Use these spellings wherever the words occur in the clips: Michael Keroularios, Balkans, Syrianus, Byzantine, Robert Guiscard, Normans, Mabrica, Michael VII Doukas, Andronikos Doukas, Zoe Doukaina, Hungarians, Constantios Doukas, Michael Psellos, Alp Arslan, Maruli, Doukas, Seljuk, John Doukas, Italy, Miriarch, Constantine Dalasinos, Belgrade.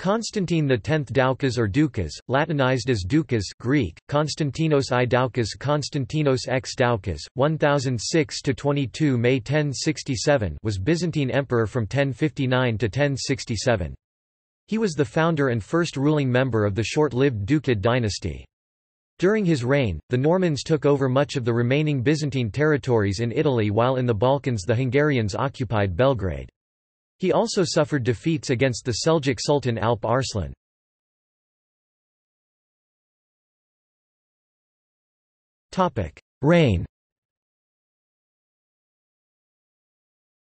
Constantine X Doukas or Doukas, Latinized as Doukas (Greek: Konstantinos I Doukas, Konstantinos X Doukas, 1006–22 May 1067), was Byzantine emperor from 1059 to 1067. He was the founder and first ruling member of the short-lived Doukid dynasty. During his reign, the Normans took over much of the remaining Byzantine territories in Italy, while in the Balkans the Hungarians occupied Belgrade. He also suffered defeats against the Seljuk Sultan Alp Arslan. Reign.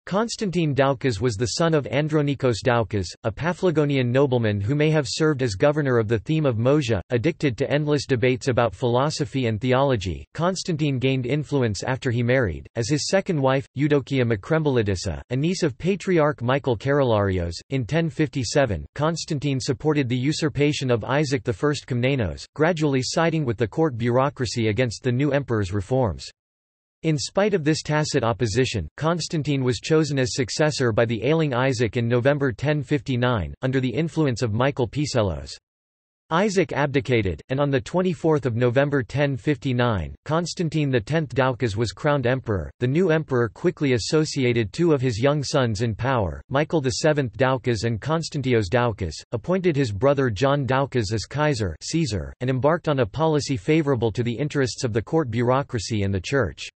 Constantine Doukas was the son of Andronikos Doukas, a Paphlagonian nobleman who may have served as governor of the theme of Moesia. Addicted to endless debates about philosophy and theology, Constantine gained influence after he married, as his second wife, Eudokia Makrembolitissa, a niece of Patriarch Michael Keroularios. In 1057, Constantine supported the usurpation of Isaac I Komnenos, gradually siding with the court bureaucracy against the new emperor's reforms. In spite of this tacit opposition, Constantine was chosen as successor by the ailing Isaac in November 1059, under the influence of Michael Psellos. Isaac abdicated, and on 24 November 1059, Constantine X Doukas was crowned emperor. The new emperor quickly associated two of his young sons in power, Michael VII Doukas and Constantios Doukas, appointed his brother John Doukas as Caesar, and embarked on a policy favorable to the interests of the court bureaucracy and the church.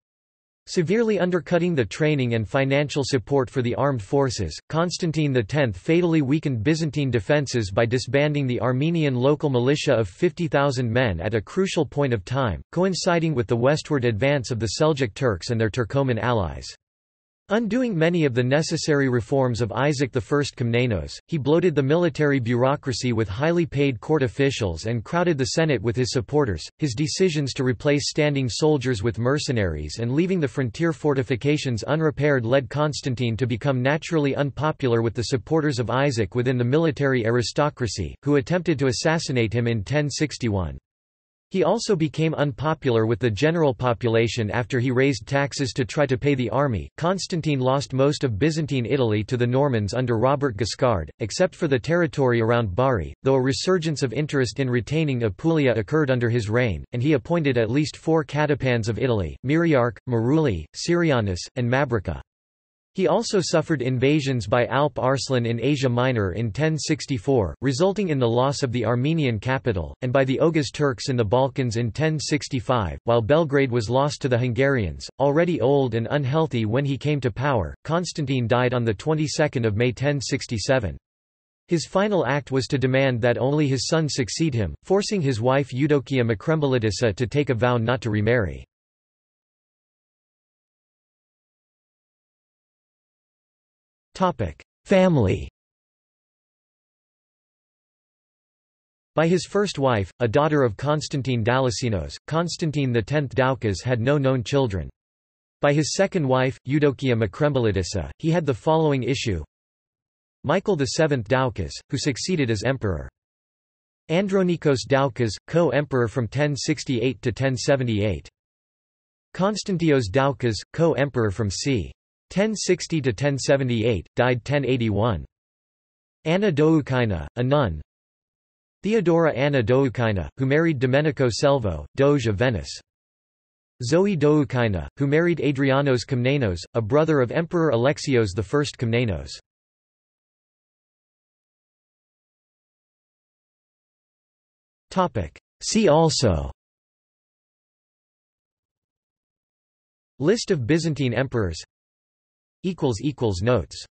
Severely undercutting the training and financial support for the armed forces, Constantine X fatally weakened Byzantine defences by disbanding the Armenian local militia of 50,000 men at a crucial point of time, coinciding with the westward advance of the Seljuk Turks and their Turkoman allies. Undoing many of the necessary reforms of Isaac I Komnenos, he bloated the military bureaucracy with highly paid court officials and crowded the Senate with his supporters. His decisions to replace standing soldiers with mercenaries and leaving the frontier fortifications unrepaired led Constantine to become naturally unpopular with the supporters of Isaac within the military aristocracy, who attempted to assassinate him in 1061. He also became unpopular with the general population after he raised taxes to try to pay the army. Constantine lost most of Byzantine Italy to the Normans under Robert Guiscard, except for the territory around Bari, though a resurgence of interest in retaining Apulia occurred under his reign, and he appointed at least four catapans of Italy: Miriarch, Maruli, Syrianus, and Mabrica. He also suffered invasions by Alp Arslan in Asia Minor in 1064, resulting in the loss of the Armenian capital, and by the Oghuz Turks in the Balkans in 1065. While Belgrade was lost to the Hungarians, already old and unhealthy when he came to power, Constantine died on the 22nd of May 1067. His final act was to demand that only his son succeed him, forcing his wife Eudokia Makrembolitissa to take a vow not to remarry. Family. By his first wife, a daughter of Constantine Dalasinos, Constantine X Doukas had no known children. By his second wife, Eudokia Makrembolitissa, he had the following issue: Michael VII Doukas, who succeeded as emperor. Andronikos Doukas, co-emperor from 1068 to 1078. Constantios Doukas, co-emperor from c. 1060 to 1078, died 1081. Anna Doukaina, a nun. Theodora Anna Doukaina, who married Domenico Selvo, Doge of Venice. Zoe Doukaina, who married Adrianos Komnenos, a brother of Emperor Alexios I Komnenos. Topic. See also: List of Byzantine emperors. Notes.